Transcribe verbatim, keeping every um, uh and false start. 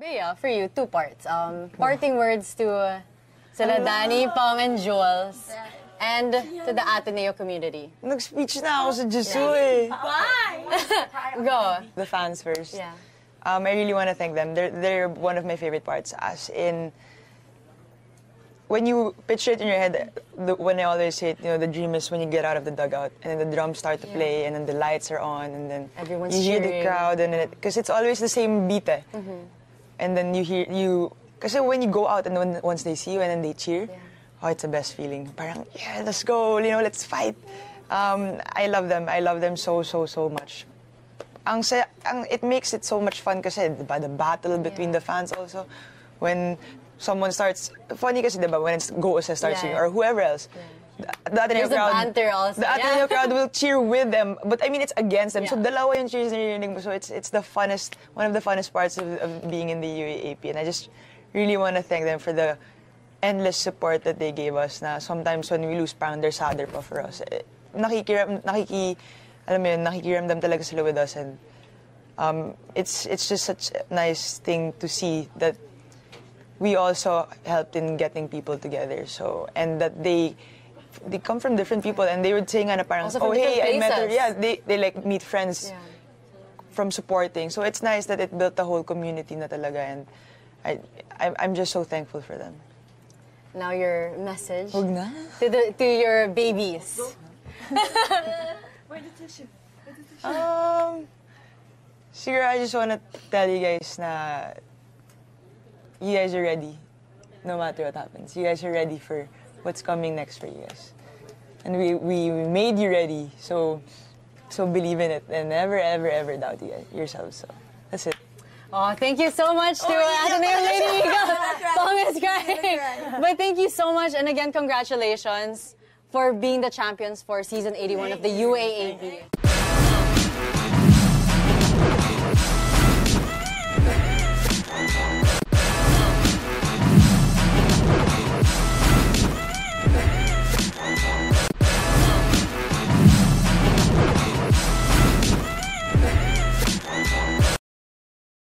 Bea, for you, two parts. Um, parting words to uh, Saladani, Pong, and Jules, and to the Ateneo community. Nag-speech na ako sa Jesu eh. Why? Go. The fans first. Yeah. Um, I really want to thank them. They're, they're one of my favorite parts, as in, when you picture it in your head, the, when I always say it, you know, the dream is when you get out of the dugout, and then the drums start to play, yeah. and then the lights are on, and then everyone's you hear cheering. The crowd, and then, because it, it's always the same beat eh. Mm-hmm. And then you hear, you, because when you go out and when, once they see you and then they cheer, yeah. oh, it's the best feeling. Parang, yeah, let's go, you know, let's fight. Um, I love them. I love them so, so, so much. Ang, ang, it makes it so much fun kasi, diba, the battle between yeah. the fans also. When someone starts, funny kasi, diba, when it's Gosa starts yeah. singing or whoever else. Yeah. The, the Ateneo crowd, also, the Ateneo yeah. crowd will cheer with them, but I mean it's against them. Yeah. So dalawa yung cheers narinig, so it's it's the funnest, one of the funnest parts of, of being in the U A A P, and I just really want to thank them for the endless support that they gave us. Na sometimes when we lose, parang they're sadder pa for us. Nakikiram, nakiki, alam mo yun, nakikiramdam talaga sila with us, and um, it's it's just such a nice thing to see that we also helped in getting people together. So and that they. They come from different people, and they would sing and parang, oh hey, I met her. Yeah, they they like meet friends yeah. from supporting. So it's nice that it built a whole community na talaga, and I, I I'm just so thankful for them. Now your message to the to your babies. um, Siguro, I just wanna tell you guys na you guys are ready, no matter what happens. You guys are ready for what's coming next for you guys. And we, we made you ready, so so believe in it and never, ever, ever doubt you, yourselves. So that's it. Oh, thank you so much to oh, Ateneo Lady. Pong is crying. But thank you so much. And again, congratulations for being the champions for Season eighty-one of the U A A P.